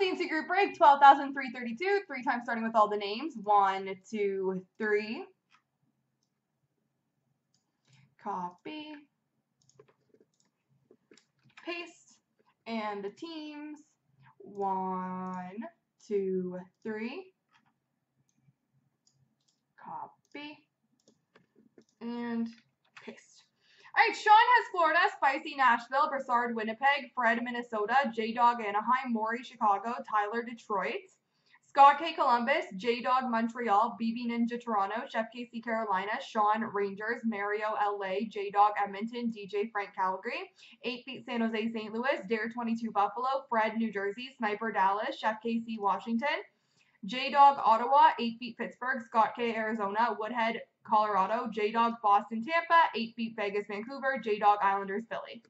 CNC group break, 12,332, three times starting with all the names. 1, 2, 3. Copy, paste, and the teams. 1, 2, 3. Copy, and paste. All right, Sean has Florida, Spicy Nashville, Broussard Winnipeg, Fred Minnesota, J-Dog Anaheim, Maury Chicago, Tyler Detroit, Scott K Columbus, J-Dog Montreal, BB Ninja Toronto, Chef KC Carolina, Sean Rangers, Mario LA, J-Dog Edmonton, DJ Frank Calgary, 8 Feet San Jose St. Louis, Dare 22 Buffalo, Fred New Jersey, Sniper Dallas, Chef KC Washington, J-Dog Ottawa, 8 Feet Pittsburgh, Scott K Arizona, Woodhead Colorado, J-Dog Boston Tampa, 8 Feet Vegas Vancouver, J-Dog Islanders Philly.